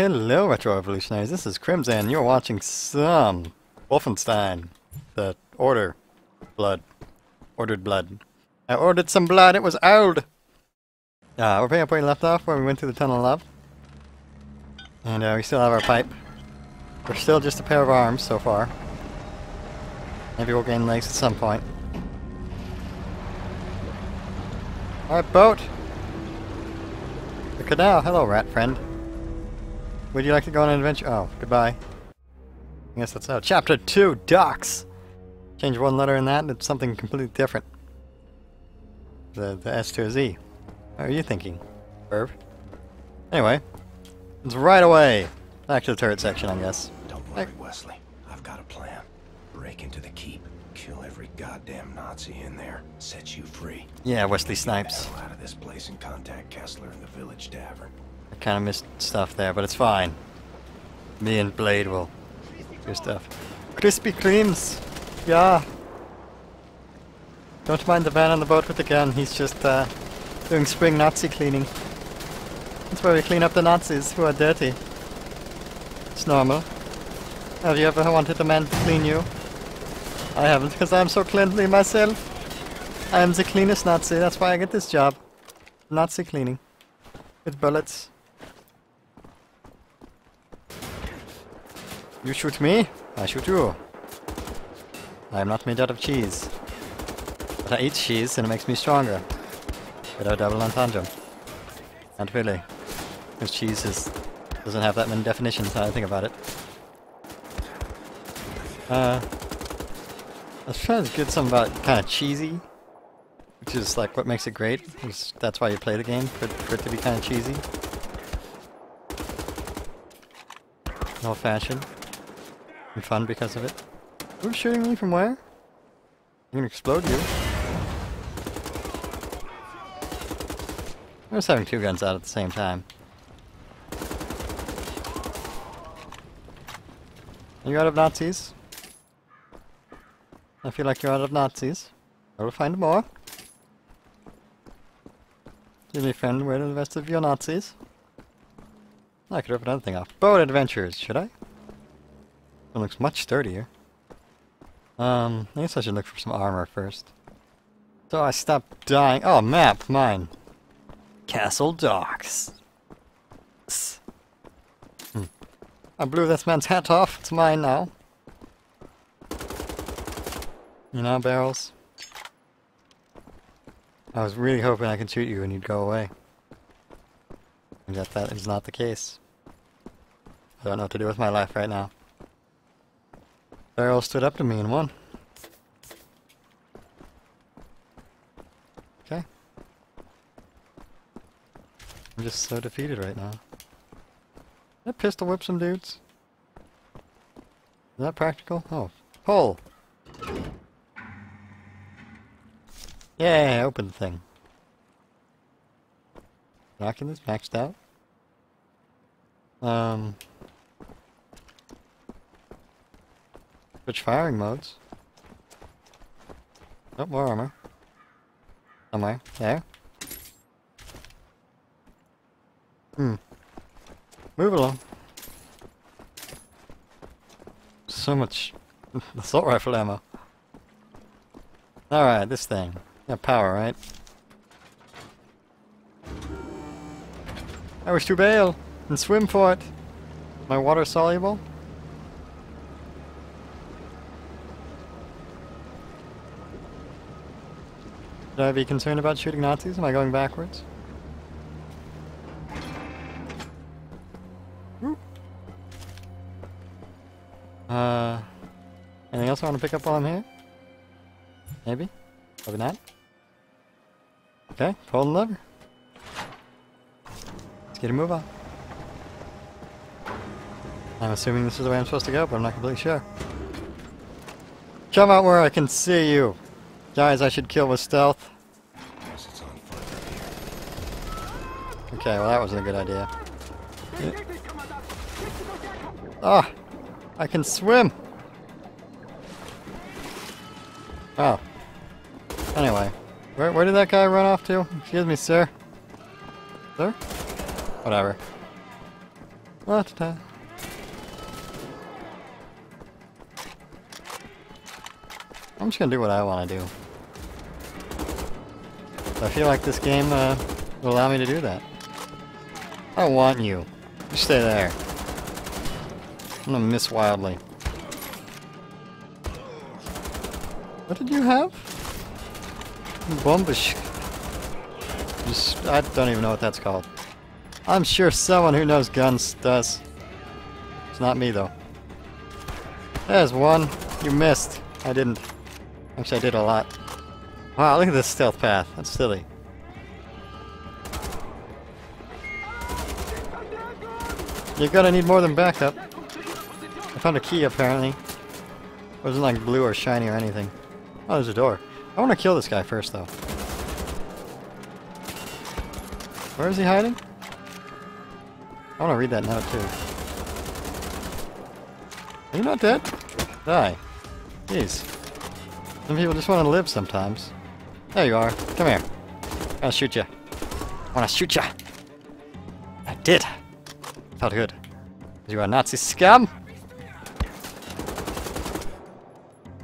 Hello, Retro Evolutionaries. This is Crimson. You're watching some Wolfenstein: The Old Blood. Ordered blood. I ordered some blood. It was old. We're picking up where we left off, where we went through the tunnel up, and we still have our pipe. We're still just a pair of arms so far. Maybe we'll gain legs at some point. Our boat. The canal. Hello, rat friend. Would you like to go on an adventure? Oh, goodbye. I guess that's out. Chapter 2, Docks! Change one letter in that and it's something completely different. The S to a Z. What are you thinking, Verb? Anyway, it's right away. Back to the turret section, I guess. Don't worry, Wesley. I've got a plan. Break into the keep. Kill every goddamn Nazi in there. Set you free. Yeah, Wesley Snipes. Get out of this place and contact Kessler in the village tavern. I kind of missed stuff there, but it's fine. Me and Blade will do stuff. Krispy Kremes! Yeah! Don't mind the man on the boat with the gun, he's just doing spring Nazi cleaning. That's where we clean up the Nazis who are dirty. It's normal. Have you ever wanted a man to clean you? I haven't, because I'm so cleanly myself. I am the cleanest Nazi, that's why I get this job. Nazi cleaning. With bullets. You shoot me, I shoot you. I am not made out of cheese. But I eat cheese and it makes me stronger. With our double entendre. Not really. Because cheese doesn't have that many definitions how I think about it. I was trying to get something about kind of cheesy. Which is like what makes it great. That's why you play the game, for it to be kind of cheesy. Old fashioned. And fun because of it. Who's shooting me from where? I'm gonna explode you. I was having two guns out at the same time. Are you out of Nazis? I feel like you're out of Nazis. I will find more. Give me a friend, where are the rest of your Nazis? I could open another thing up. Boat adventures, should I? It looks much sturdier. I guess I should look for some armor first. So I stopped dying. Oh, map, mine. Castle Docks. I blew this man's hat off. It's mine now. You know, barrels. I was really hoping I could shoot you and you'd go away. Except that is not the case. I don't know what to do with my life right now. Barrel stood up to me and won. Okay. I'm just so defeated right now. That pistol whip some dudes. Is that practical? Oh. Pull! Yay! Open the thing. Binoculars maxed out. Switch firing modes. Oh, more armor. Somewhere. There. Move along. So much assault rifle ammo. Alright, this thing. Yeah, power, right? I wish to bail and swim for it. My water soluble? Should I be concerned about shooting Nazis? Am I going backwards? Anything else I want to pick up while I'm here? Maybe? Probably not. Okay, pull the lever. Let's get a move on. I'm assuming this is the way I'm supposed to go, but I'm not completely sure. Come out where I can see you! Guys, I should kill with stealth. Okay, well that wasn't a good idea. Ah! Oh, I can swim! Oh. Anyway. Where did that guy run off to? Excuse me, sir. Sir? Whatever. Last time. I'm just gonna do what I want to do. I feel like this game will allow me to do that. I don't want you. You stay there. I'm gonna miss wildly. What did you have? Bombish. Just, I don't even know what that's called. I'm sure someone who knows guns does. It's not me though. There's one. You missed. I didn't. Actually, I did a lot. Wow, look at this stealth path. That's silly. You're gonna need more than backup. I found a key apparently. It wasn't like blue or shiny or anything. Oh, there's a door. I wanna kill this guy first though. Where is he hiding? I wanna read that note too. Are you not dead? Die. Jeez. Some people just wanna live sometimes. There you are. Come here. I'll shoot ya. I wanna shoot ya. I did. Felt good. You are Nazi scum.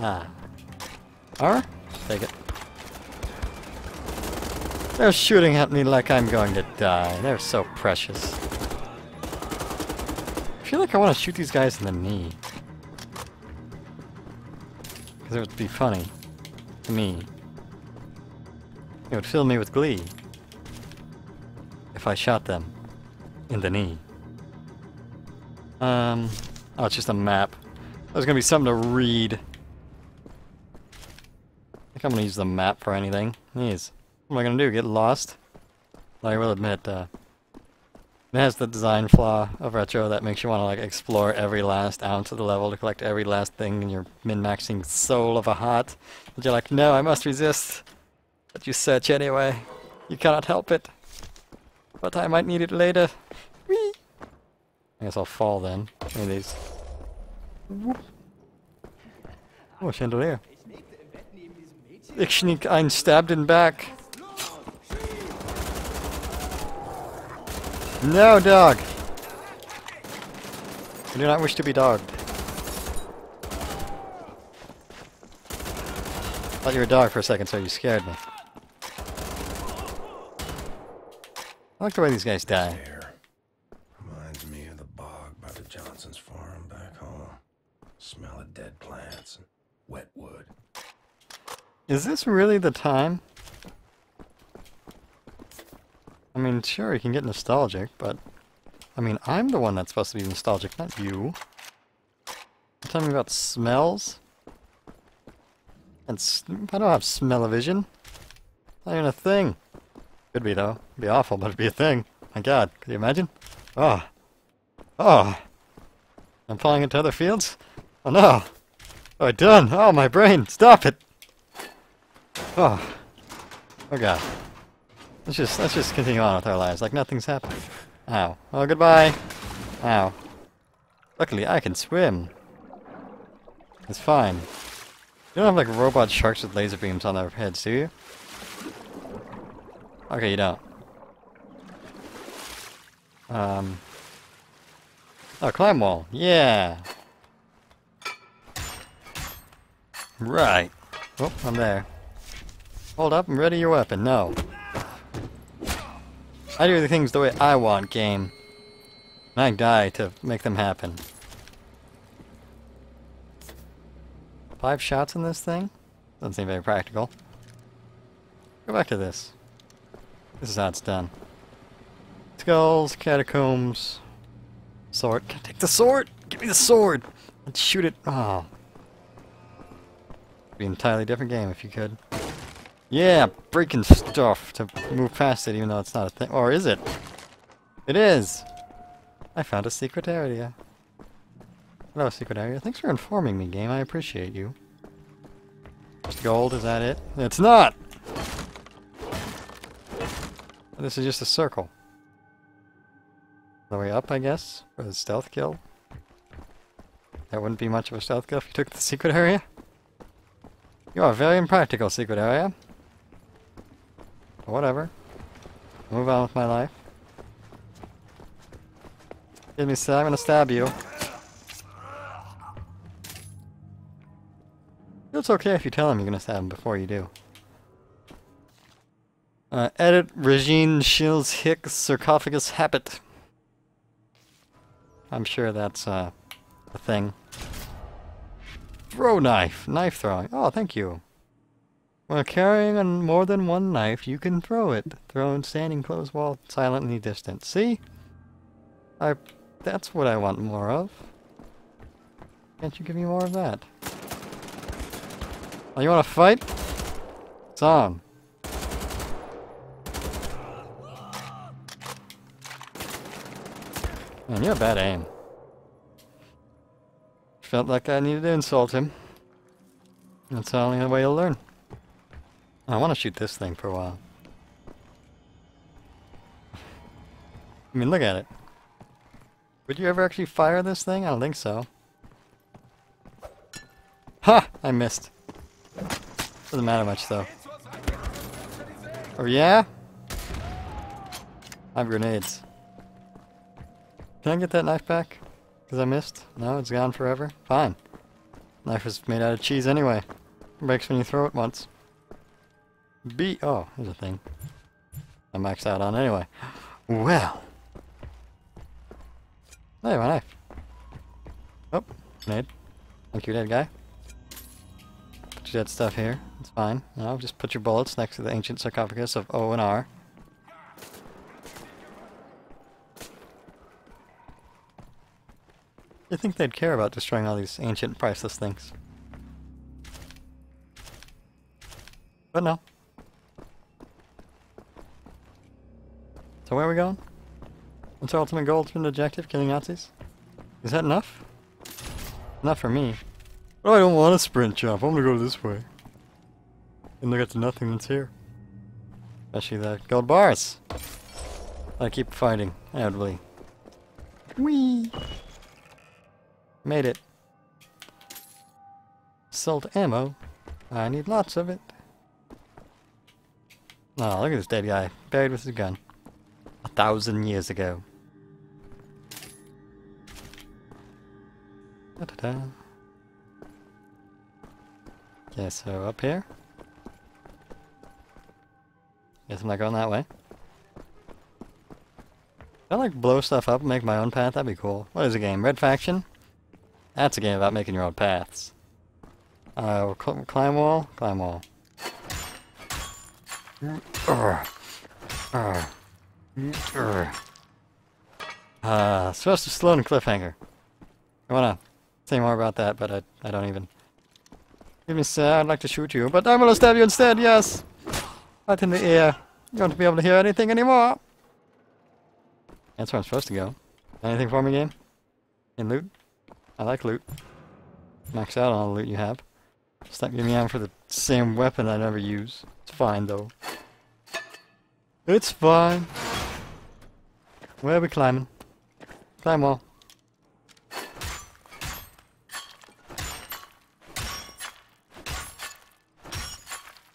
Ah. R? Take it. They're shooting at me like I'm going to die. They're so precious. I feel like I wanna shoot these guys in the knee. Because it would be funny. To me. It would fill me with glee. If I shot them. In the knee. Oh, it's just a map. There's gonna be something to read. I think I'm gonna use the map for anything. Jeez. What am I gonna do? Get lost? I will admit, it has the design flaw of retro that makes you want to like explore every last ounce of the level to collect every last thing in your min-maxing soul of a heart. But you're like, no, I must resist. But you search anyway. You cannot help it. But I might need it later. Whee! I guess I'll fall then. Any of these. Whoop. Oh, chandelier. Ich sneak ein stabbed in back. No, dog! I do not wish to be dogged. I thought you were a dog for a second, so you scared me. I like the way these guys die. Reminds me of the bog by the Johnson's farm back home. Smell of dead plants and wet wood. Is this really the time? I mean, sure, you can get nostalgic, but... I mean, I'm the one that's supposed to be nostalgic, not you. You're telling me about smells? And I don't have smell-o-vision. Not even a thing. Could be, though. It'd be awful, but it'd be a thing. My god, could you imagine? Oh. Oh. I'm falling into other fields? Oh no! Oh, I done! Oh, my brain! Stop it! Oh. Oh god. Let's just continue on with our lives like nothing's happened. Ow. Oh, goodbye. Ow. Luckily, I can swim. It's fine. You don't have like robot sharks with laser beams on their heads, do you? Okay, you don't. Oh, climb wall. Yeah. Right. Oh, I'm there. Hold up and ready your weapon. No. I do the things the way I want, game. And I die to make them happen. 5 shots in this thing? Doesn't seem very practical. Go back to this. This is how it's done. Skulls, catacombs... Sword. Can I take the sword? Give me the sword! Let's shoot it. Oh. It'd be an entirely different game if you could. Yeah, breaking stuff to move past it even though it's not a thing. Or is it? It is! I found a secret area. Hello, secret area. Thanks for informing me, game. I appreciate you. Just gold, is that it? It's not! This is just a circle. The way up, I guess, for the stealth kill. That wouldn't be much of a stealth kill if you took the secret area. You are very impractical, secret area. Whatever. Move on with my life. Give me a sec, I'm gonna stab you. It's okay if you tell him you're gonna stab him before you do. Edit Regine Shields Hicks sarcophagus habit. I'm sure that's a thing. Throw knife! Knife throwing. Oh, thank you. When carrying more than one knife, you can throw it. Thrown standing, close wall, silently distant. See? That's what I want more of. Can't you give me more of that? Oh, you want to fight? It's on. Man, you have bad aim. Felt like I needed to insult him. That's the only way you'll learn. I want to shoot this thing for a while. I mean, look at it. Would you ever actually fire this thing? I don't think so. Ha! I missed. Doesn't matter much though. Oh yeah? I have grenades. Can I get that knife back? Because I missed? No, it's gone forever? Fine. Knife is made out of cheese anyway. Breaks when you throw it once. Oh, there's a thing. I maxed out on anyway. Well. Hey, my knife. Oh, grenade. Thank you, dead guy. Put your dead stuff here. It's fine. Now just put your bullets next to the ancient sarcophagus of O and R. You think they'd care about destroying all these ancient, priceless things? But no. So where are we going? What's our ultimate goal, ultimate objective? Killing Nazis? Is that enough? Not for me. Oh, I don't want to sprint jump. I'm gonna go this way. And look at the nothing that's here. Especially the gold bars. I keep fighting avidly. Whee! Made it. Salt ammo. I need lots of it. Oh, look at this dead guy. Buried with his gun. 1,000 years ago. Da-da-da. Okay, so up here. Guess I'm not going that way. Can I, like, blow stuff up and make my own path? That'd be cool. What is the game? Red Faction? That's a game about making your own paths. Climb wall? Climb wall. Sylvester Stallone cliffhanger. I wanna say more about that, but I don't even. Give me a sec, I'd like to shoot you, but I'm gonna stab you instead, yes! Right in the ear. You won't be able to hear anything anymore! That's where I'm supposed to go. Anything for me, game? In loot? I like loot. Max out on all the loot you have. Stop giving me ammo for the same weapon I never use. It's fine, though. It's fine. Where are we climbing? Climb wall.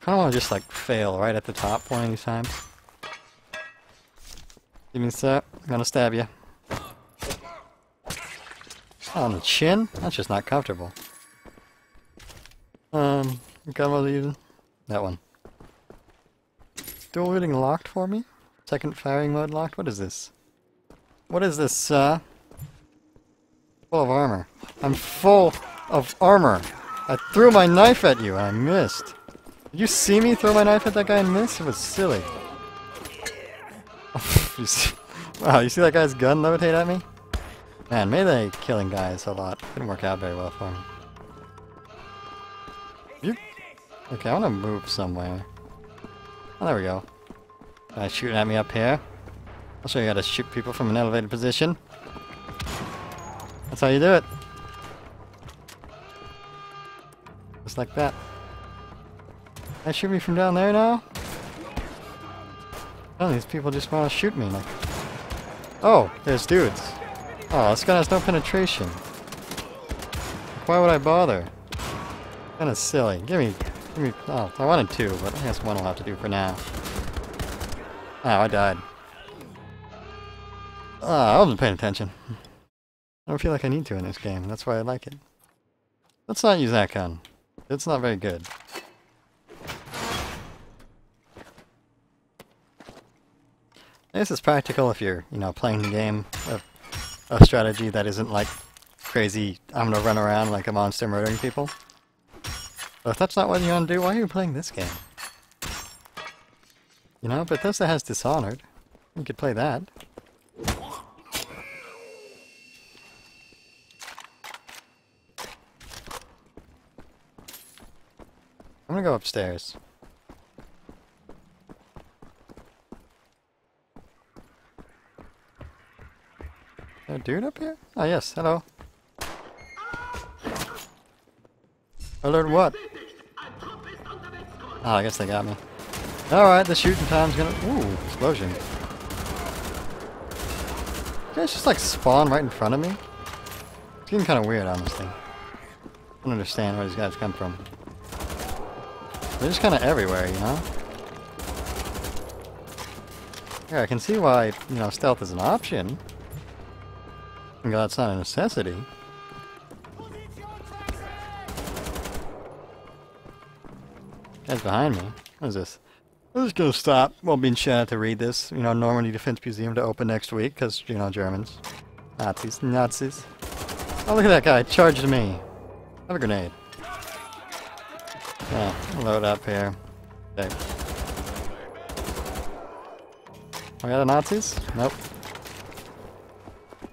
I don't want to just like fail right at the top one of these times. Give me a sec. I'm gonna stab you. On the chin? That's just not comfortable. What gun was I using? That one. Dual wielding locked for me? Second firing mode locked? What is this? What is this, sir? Full of armor. I'm full of armor. I threw my knife at you and I missed. Did you see me throw my knife at that guy and miss? It was silly. Wow, you see that guy's gun levitate at me? Man, melee killing guys a lot. Didn't work out very well for me. Okay, I want to move somewhere. Oh, there we go. Guy shooting at me up here. I'll show you how to shoot people from an elevated position. That's how you do it. Just like that. Can I shoot me from down there now? Oh, these people just want to shoot me. Like, oh, there's dudes. Oh, this gun has no penetration. Why would I bother? Kind of silly. Give me. Oh, I wanted two, but I guess one will have to do for now. Oh, I died. Oh, I wasn't paying attention. I don't feel like I need to in this game. That's why I like it. Let's not use that gun. It's not very good. This is practical if you're, playing the game of a strategy that isn't like crazy, I'm gonna run around like a monster murdering people. But if that's not what you want to do, why are you playing this game? Bethesda has Dishonored. You could play that. I'm gonna go upstairs. Is there a dude up here? Oh yes, hello. Alert what? Oh, I guess they got me. Alright, the shooting time's gonna... Ooh, explosion. You guys just like spawn right in front of me? It's getting kind of weird, honestly. I don't understand where these guys come from. They're just kind of everywhere, Yeah, I can see why, stealth is an option. That's not a necessity. Guy's behind me. What is this? I'm just gonna stop while being shouted to read this. Normandy Defense Museum to open next week, because, Germans. Nazis. Oh, look at that guy. Charged me. Have a grenade. Oh, load up here. Okay. We got the Nazis? Nope.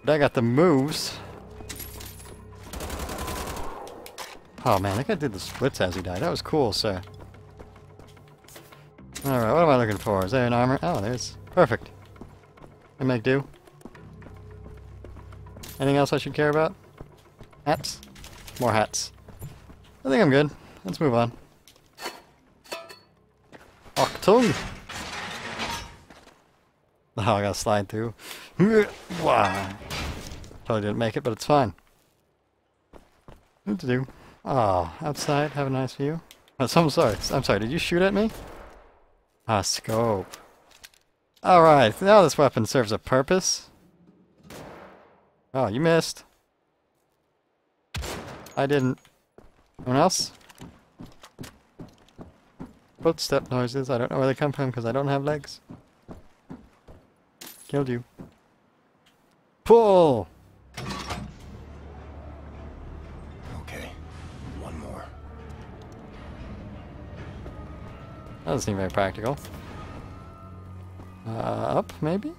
I got the moves. Oh man, that guy did the splits as he died. That was cool, sir. Alright, what am I looking for? Is there an armor? Oh, there's. Perfect. I make do. Anything else I should care about? Hats? More hats. I think I'm good. Let's move on. Achtung! Oh, I gotta slide through. Wow. Totally didn't make it, but it's fine. What to do? Oh, outside, have a nice view. Oh, so I'm sorry, did you shoot at me? Ah, scope. Alright, now this weapon serves a purpose. Oh, you missed. I didn't. Anyone else? Footstep noises, I don't know where they come from because I don't have legs. Killed you. Pull! Okay, one more. That doesn't seem very practical. Up, maybe?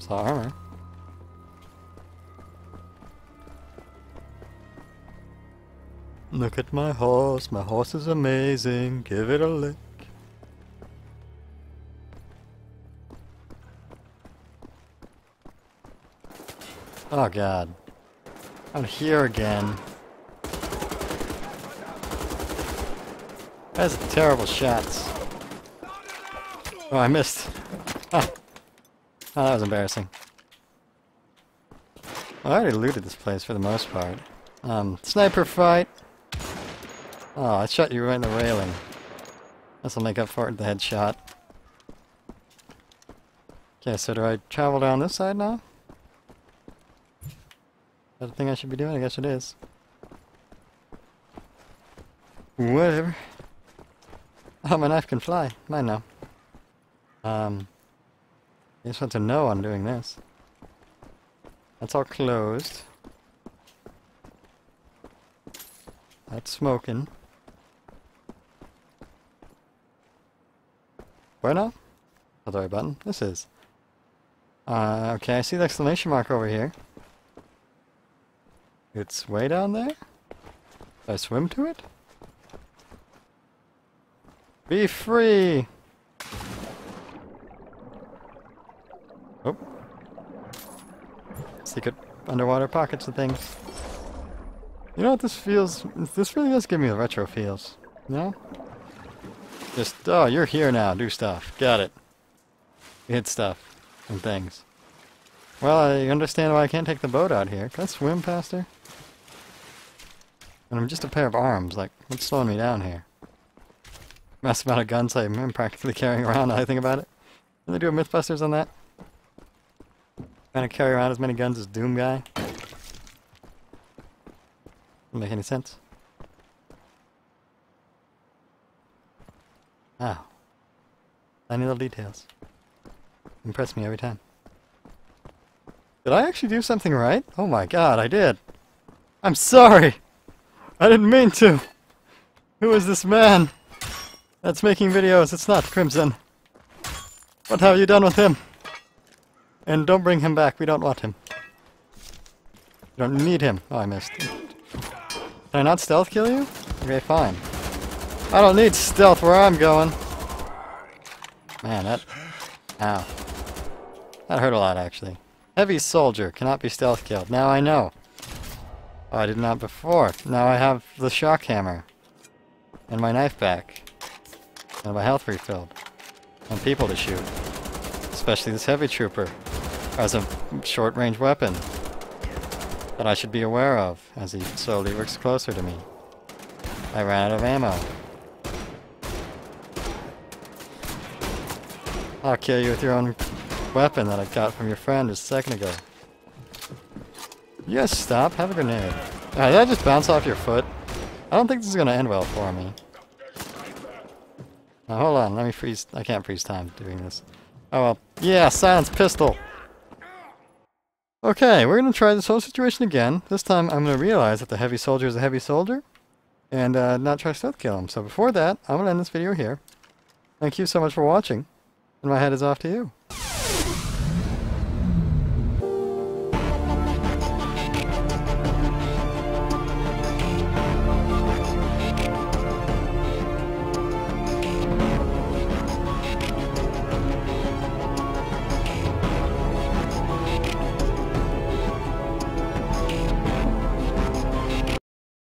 Saw armor. Look at my horse is amazing, give it a lick. Oh god. Out here again. That's terrible shots. Oh, I missed. Oh, that was embarrassing. I already looted this place for the most part. Sniper fight! Oh, I shot you right in the railing. This'll make up for it, the headshot. Okay, so do I travel down this side now? Is that a thing I should be doing? I guess it is. Whatever. Oh, my knife can fly. Mine now. I just want to know I'm doing this. That's all closed. That's smoking. Where now? Oh, the right button. This is. Okay, I see the exclamation mark over here. It's way down there? I swim to it? Be free! Oh. Secret underwater pockets and things. You know what this feels? This really does give me the retro feels. No? Just, oh, you're here now. Do stuff. Got it. You hit stuff and things. Well, I understand why I can't take the boat out here. Can I swim faster? And I'm just a pair of arms, like, what's slowing me down here? Massive amount of guns I'm practically carrying around now I think about it. Didn't they do a Mythbusters on that? Trying to carry around as many guns as Doom Guy? Doesn't make any sense. Ah. Tiny little details. Impress me every time. Did I actually do something right? Oh my god, I did! I'm sorry! I didn't mean to! Who is this man that's making videos? It's not Crimson. What have you done with him? And don't bring him back, we don't want him. We don't need him. Oh, I missed. Can I not stealth kill you? Okay, fine. I don't need stealth where I'm going. Man, that... Ow. That hurt a lot, actually. Heavy soldier cannot be stealth killed. Now I know. Oh, I did not before. Now I have the shock hammer. And my knife back. And my health refilled. And people to shoot. Especially this heavy trooper. As a short-range weapon. That I should be aware of. As he slowly works closer to me. I ran out of ammo. I'll kill you with your own weapon that I got from your friend just a second ago. You guys stop, have a grenade. Alright, did I just bounce off your foot? I don't think this is gonna end well for me. Now hold on, let me freeze. I can't freeze time doing this. Oh well. Yeah, silence pistol! Okay, we're gonna try this whole situation again. This time I'm gonna realize that the heavy soldier is a heavy soldier. And not try to stealth kill him. So before that, I'm gonna end this video here. Thank you so much for watching. And my head is off to you.